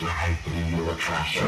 to hate me, you're a trasher.